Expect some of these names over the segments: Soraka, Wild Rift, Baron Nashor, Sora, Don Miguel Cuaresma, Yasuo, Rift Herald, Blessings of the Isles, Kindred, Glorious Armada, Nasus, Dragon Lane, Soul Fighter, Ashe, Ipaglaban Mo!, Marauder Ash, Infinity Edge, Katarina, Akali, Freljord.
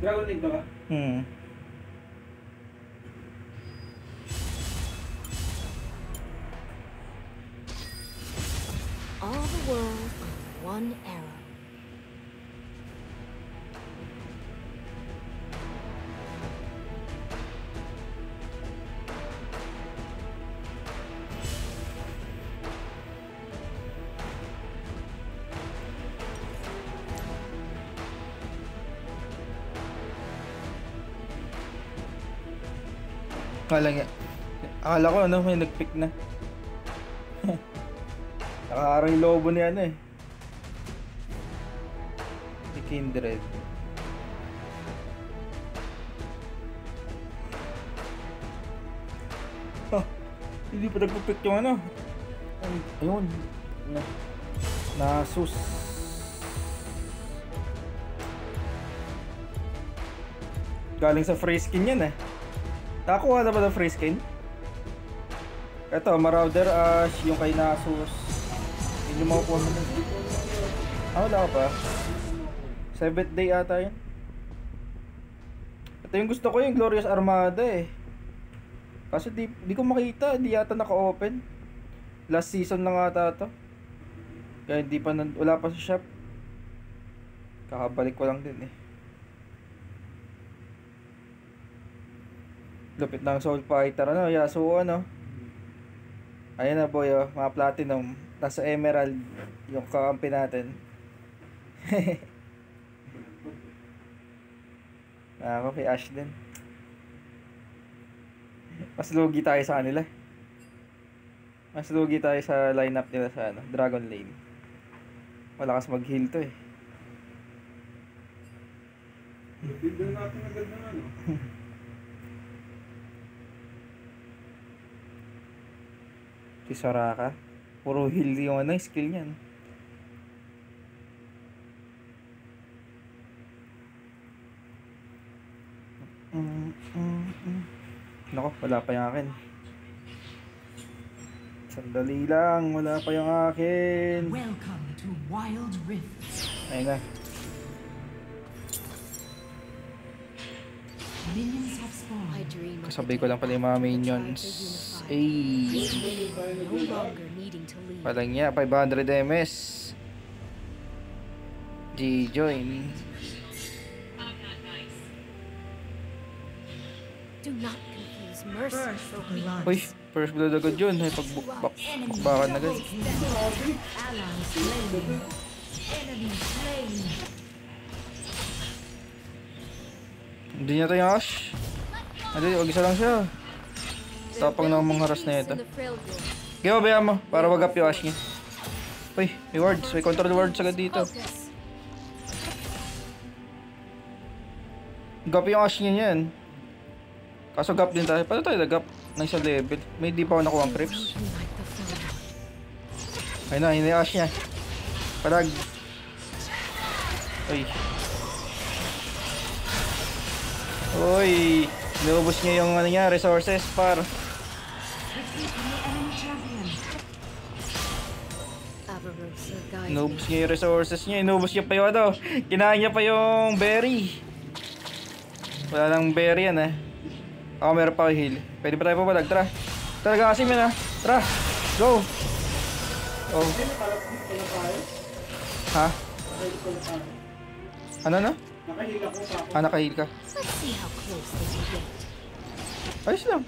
Dragon Lane ba? Hmm. All the world with one arrow. Akala nga, akala ko ano, may nag-pick na. Nakaharang yung lobo niya ano eh. Si Kindred. Oh, hindi pa nag-pick yung ano. Ayun. Nasus. Galing sa free skin yan eh. Nakakuha na ba ng free skin? Eto, Marauder Ash, yung kay Nasus. Hindi makukuha mo ng skin. Ah, wala ka pa. 7th day ata yun. Ito yung gusto ko, yung Glorious Armada eh. Kasi di ko makita, di yata naka-open. Last season lang ata ito. Kaya di pa, wala pa sa shop. Kakabalik ko lang din eh. Lupit ng Soul Fighter, ano, Yasuo, ano. Ayan na boy, oh, mga platinum. Nasa emerald yung kakampi natin. Ako kay Ashe din. Mas lugi tayo sa kanila. Mas lugi tayo sa lineup nila sa ano, Dragon Lane. Malakas mag-heal to eh. Lupin natin agad na ano. Si Sora ka. Puro heal yung ano, yung skill niyan. Nako, wala pa yung akin. Sandali lang, wala pa yung akin. Welcome to Wild Rift. Ayun na. Kasabay ko lang pala yung mga minions. Ayy. Palang niya, 500 MS. G-join. Uy, first blood agad yun. Ay, pagbukbakan na agad. Hindi niya ito yung Ashe. Hindi, wag isa lang siya. Tapang na mga haras na ito. Kaya babaya mo, para wag up yung Ashe niya. Uy, may wards. May control wards agad dito. Gap yung Ashe niya yan. Kaso gap din tayo. Paano tayo nag-gap ng isang level? May di pa ako nakuha ang creeps. Ayun na, hindi yung Ashe niya. Parag. Uy. Uy, naubos niya yung ano niya, resources par. Naubos niya yung resources niya, naubos niya pa yung ano. Kinain niya pa yung berry. Wala lang berry yan eh. Ako meron pa heal. Pwede pa tayo pumalag, tara. Talaga kasi yun ah, tara, go. Oh. Ha? Ano na? Nakahil ako pa. Ah, nakahil ka. Ayos lang.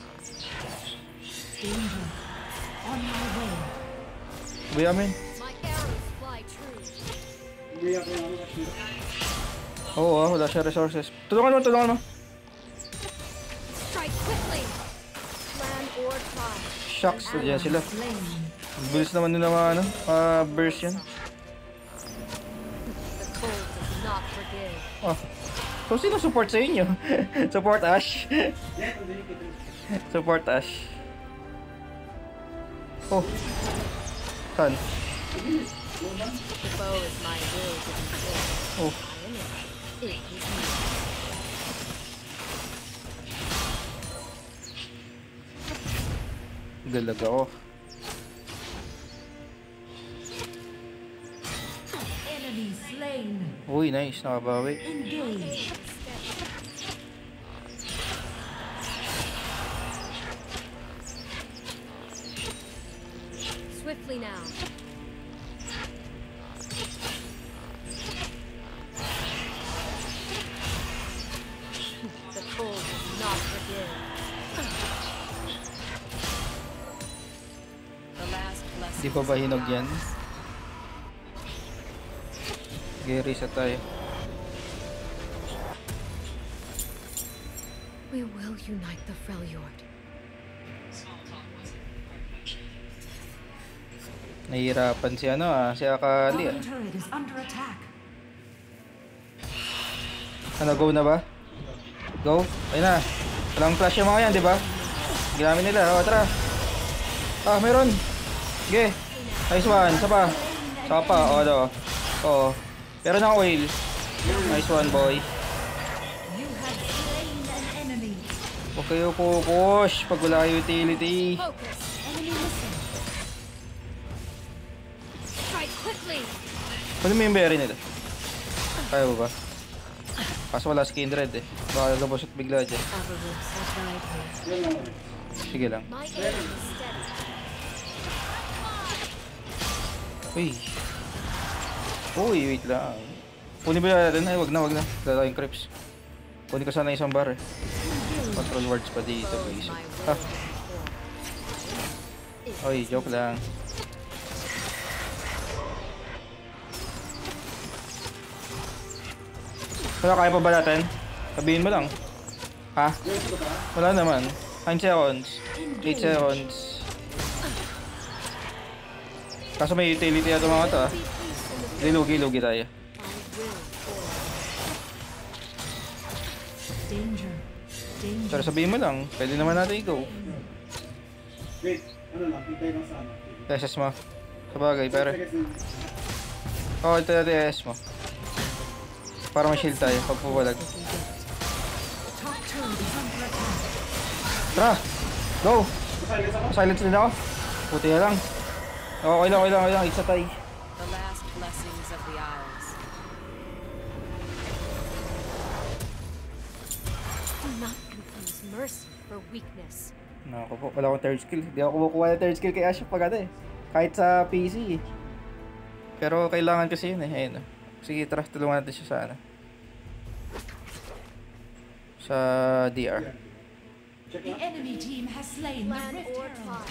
Buya amin. Oo ah, wala siya resources. Tulungan mo, tulungan mo. Shucks, diyan sila. Bilis naman nila mga ano, burst yan. Oh. So sino support sa inyo? Support Ashe. Support Ashe. Oh. Tan. Oh. Dalaga ako. Uy, nice. Nakabawi. Swiftly now. The fool will not forgive. The last blessing. Di pa ba hinog yan? Sige, reset tayo. We will unite the Freljord. Nahihirapan si ano si Akali. Ano, go na ba? Go? Ayun na. Walang flash yung mga yan, di ba? Ginamit nila. O, tara. Ah, meron. Sige. Nice one. Sapa. Sapa. O, do. O. Meron akong oil. Nice one, boy. Huwag kayo pupush pag wala kayo utility. Pwede mo yung berry nila. Kaya ba? Kaso wala si Kindred eh. Baka lalabos at bigla dyan. Sige lang. Uy. Uy, wait lang. Kunin ba natin? Ay, wag na, wag na. Dala yung creeps. Kunin ko sana isang bar eh. Control wards pa dito. Ah. Uy, joke lang. Wala, kaya pa ba natin? Sabihin mo lang. Ha? Wala naman. 9 seconds. 8 seconds. Kaso may utility na ito mga ito ah. Lugi-lugi tayo. Pero sabihin mo lang, pwede naman natin i-go. Teses mo. Sabagay, pero oh, ito na teses mo. Para ma-shield tayo, pagpupalag. Tara! Go! Silence din ako. Puti na lang. Okay lang, okay lang, okay lang. Isa tayo. The last blessings of the Isles. Do not confuse mercy for weakness. Nako po, wala akong third skill. Hindi ako kukuha ng third skill kay Ashe pag ano eh. Kahit sa PC eh. Pero kailangan kasi yun eh. Ayun. Sige, tara, tulungan natin siya sa ano. Sa DR. The enemy team has slain the Rift Herald.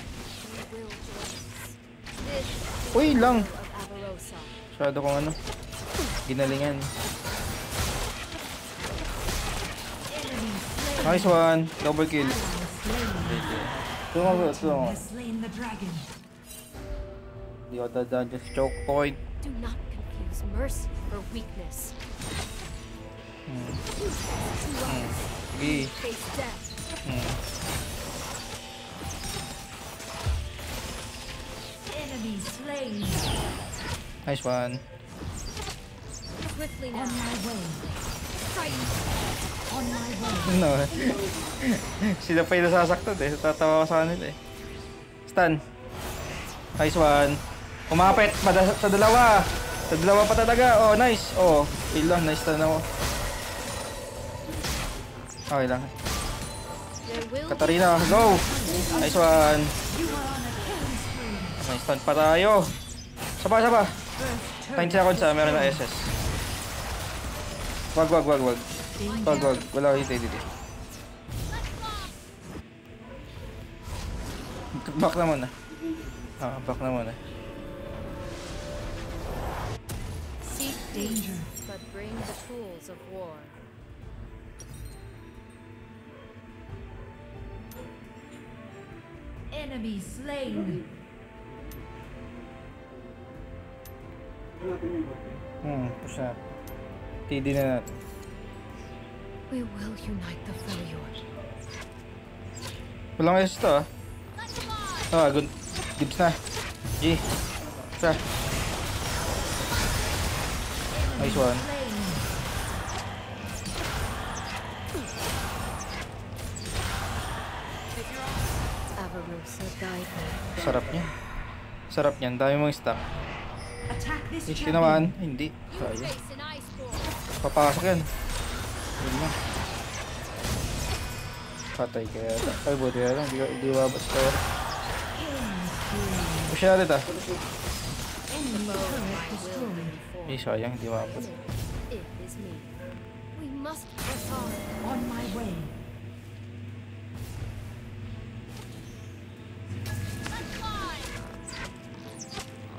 Uy, lang! Masyado kong ano. Ginalingan. Nice one. Double kill. Tulungan ko. Tulungan. Hindi ko dadaan dyan sa choke point. Do not confuse mercy for weakness. Sige. Enemy slain. Nice one. Quickly on my way. On my way. No. Sila pa yung nasasaktan eh. Tatawa ko sa kanila eh. Stun. Nice one. Kumapit. Sa dalawa. Sa dalawa pa talaga. Oh, nice. Oh, ilang. Nice stun ako. Okay lang. Katarina, go! Nice one. Nice stun pa tayo. Saba, saba. 9 seconds ha, meron na SS. Wag, wag, wag, wag. Wag, wag. Wala ko hintay dito. Back na muna. Ah, back na muna. Seek danger, but bring the tools of war. Enemy slain. Push up. TD na natin. We will unite the Freljord. Walang ayos ito ah. Ah, good. Gibbs na. G. Sa. Nice one. Sarap niya. Sarap niyan. Dami mong stack. HP naman, hindi. Kaya. Papasok yan. Yun na. Patay kaya. Ay, buti kaya lang. Hindi wabas kaya. Pusyalit ah. Eh, sayang. Hindi wabas.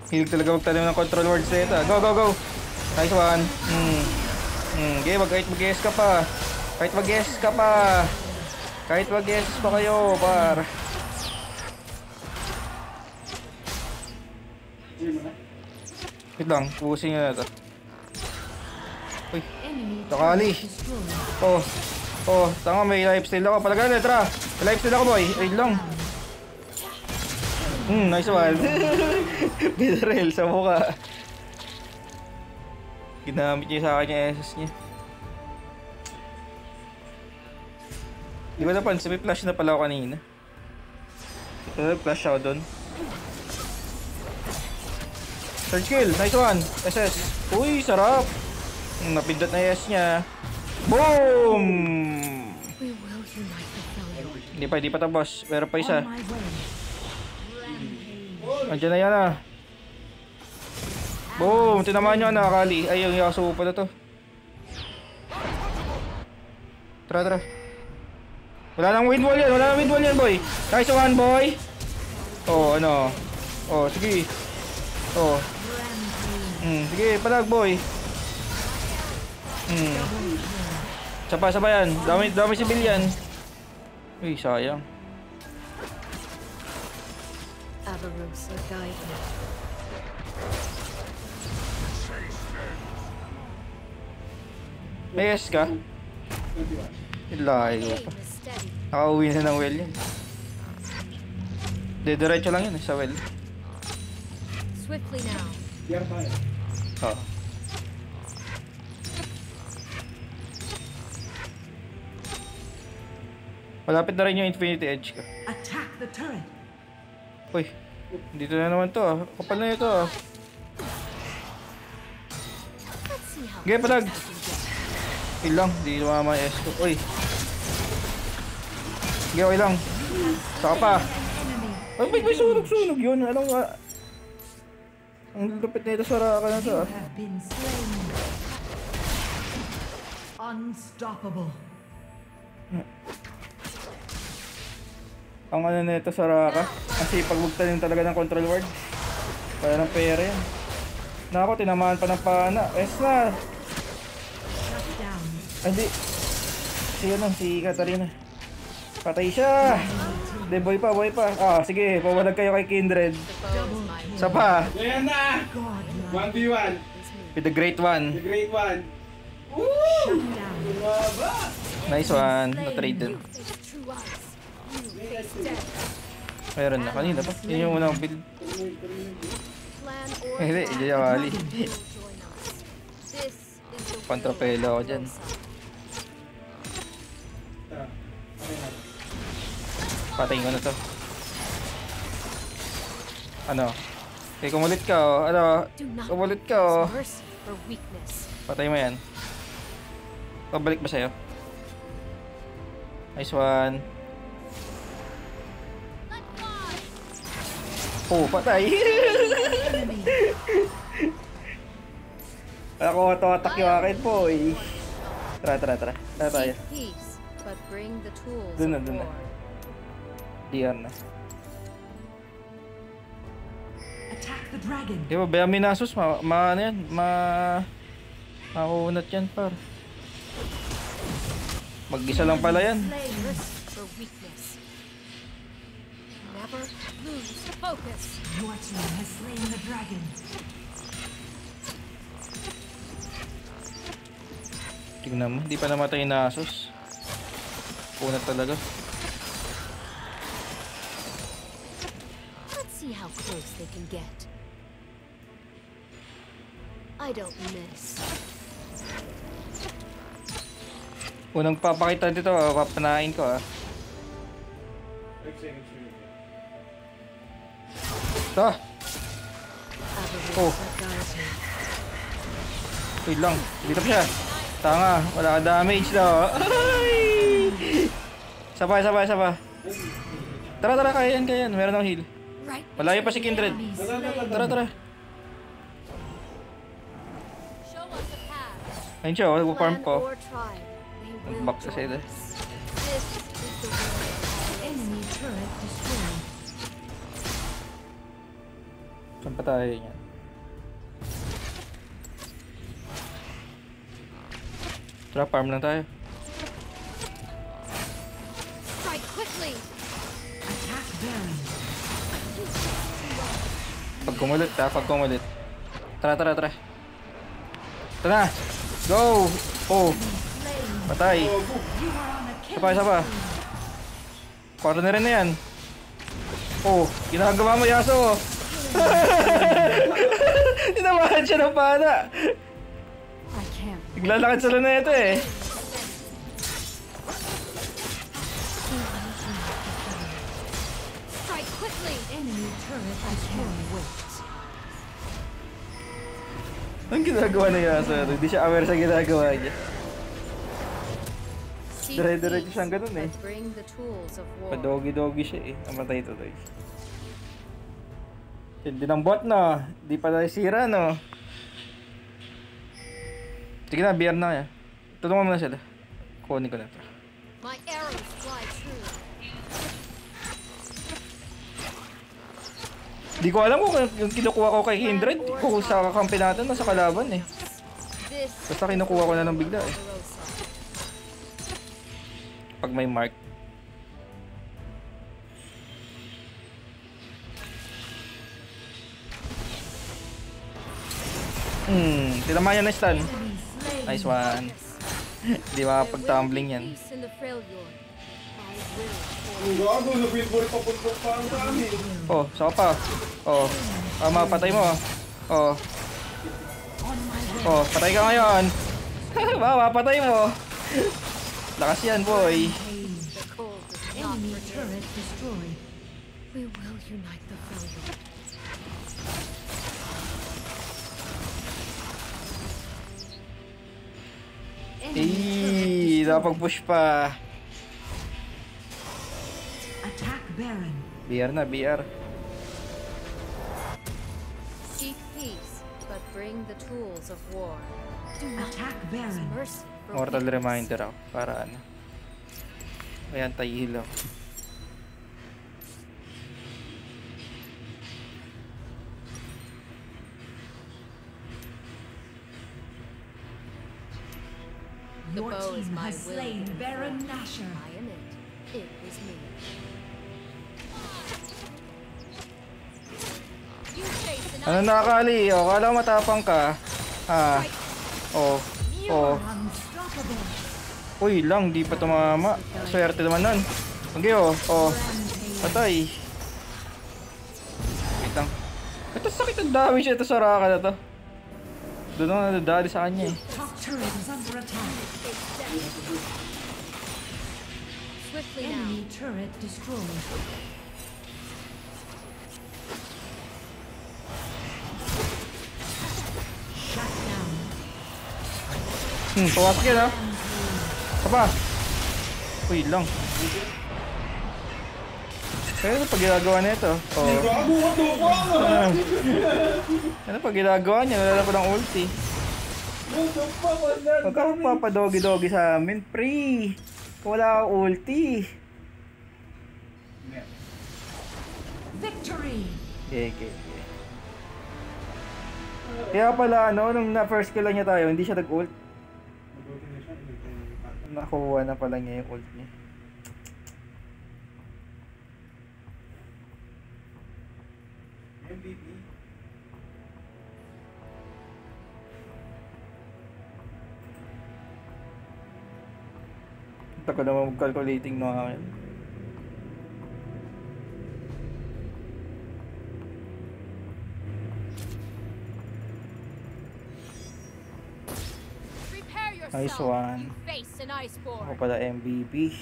Hilig talaga magtanim ng control words na ito. Go, go, go! Nice one. Okay, kahit mag-guess ka pa. Kahit mag-guess ka pa. Kahit mag-guess pa kayo, par. Wait lang, pusin nyo na ito. Uy, takali. Oh, oh, tanga, may lifesteal ako. Palaga na, tara. May lifesteal ako, boy. Wait lang. Nice one. Bitarel sa mukha. Ginamit niya sa akin yung SS niya. Di ba napansin, may flash na pala ako kanina. Flash ako doon. Surge kill, nice one. SS. Uy, sarap. Napindot na SS niya. Boom! Hindi pa tapos. Pero pa isa. Andiyan na yan ah. Boom! Tinamaan nyo na Kali. Ay, yung Yasuo pala to. Tara, tara. Wala nang wind wall yan. Wala nang wind wall yan, boy. Nice one, boy. Oh, ano. Oh, sige. Oh. Sige, palag, boy. Sapa yan. Dami si Bill yan. Uy, sayang. May yes ka? Ilayo ka pa. Nakauwi na ng well yun. Diretso lang yun sa well. Oh. Malapit na rin yung Infinity Edge ka. Uy, dito na naman to ah. Kapal na ito ah. Okay, palag. Ilang, di naman mga S2. Uy. Okay, okay lang. Saka pa. Ay, may sunog yun. Alam ka. Ang lupit na ito, Sora ka na ito ah. Unstoppable. Ang ano na ito, Soraka. Kasi pag magtanim talaga ng control word. Kaya ng pera yan. Nako, tinamaan pa ng pana. S na! Ay, di. Si Katarina. Patay siya! Hindi, boy pa. Ah, sige, pawalag kayo kay Kindred. Sa pa. Ayan na! 1v1. With the great one. Woo! Nice one. Na-trade din. Meron na kanina pa. Yun yung unang build. Hindi, jayawali. Pantropelo ako dyan. Patayin ko na to. Ano? Okay, kumulit ka o. Ano? Kumulit ka o. Patay mo yan. Pabalik ba sa'yo? Nice one. Oh, patay! Ako auto-attack yung akin po eh. Tara. Tara tayo. Dun na. Diyan na. Di ba, bayang Nasus? Ano yan? Makuunat yan, par. Mag-isa lang pala yan. Focus. Your team has slain the dragon. Tignan mo, hindi pa namatay na Nasus. Punat talaga. Let's see how close they can get. I don't miss. Unang papakita dito, papanain ko ah. Ito. Oh. Wait lang, dito pa siya. Tanga, wala ka damage daw. Ay! Sabay. Tara, kaya yan. Meron akong heal. Malayo pa si Kindred. Tara. Ayun siya, nagpa-farm pa. Nag-back sa side. Saan pa tayo niyan? Tara, farm lang tayo. Pag kumulit. Tara. Ito na! Go! Oh! Patay! Isa pa. Corner na yan. Oh! Ginagawa mo, Yasuo! Tinamahan siya ng pana! Naglalakad sila na ito eh! Anong ginagawa na Yasuo? Hindi siya aware sa ginagawa niya. Dire-diretso siyang ganun eh. Padogi-dogi siya eh. Amatay tuloy. Hindi ng bot na. Hindi pa tayo sira no. Sige na, BR na kaya. Tulungan mo na sila. Kunin ko na ito. Di ko alam kung yung kinukuha ko kay Kindred kung sa kakampi natin o sa kalaban eh. Basta kinukuha ko na lang bigla eh. Pag may mark. Tinamayan na stun. Nice one. Di ba pag-tumbling yan. Oh, saka pa. Oh, mapatay mo. Oh, patay ka ngayon. Mapatay mo. Lakas yan, boy. Napag-push pa. BR na. Seek peace, but bring the tools of war. Attack Baron. Mortal reminder ako. Para ano. Ayan, tayo hilo. The bow is my will. Baron Nashor. I am it. It was me. Ano nakakali? O, kala matapang ka. Ah. Oh. Uy lang, di pa tumama. Swerte naman nun. Okay, oh. Patay. Kitang. Ito sakit ang damage ito sa Raka na to. Doon na nadadali sa kanya eh. Enemy turret destroyed. Pawas ka na. Sapa. Uy lang. Ano pa ginagawa na ito? Ano pa ginagawa niya? Wala pa ng ulti. Huwag ka papadogi-dogi sa amin. Pre! Kung wala akong ulti. Victory! Okay. Kaya pala nung na-first kill niya tayo, hindi siya nag-ult. Nakuha na pala niya yung ult niya. MVP. Taka naman mag-calculating na akin. Nice one. Ako pala MVP.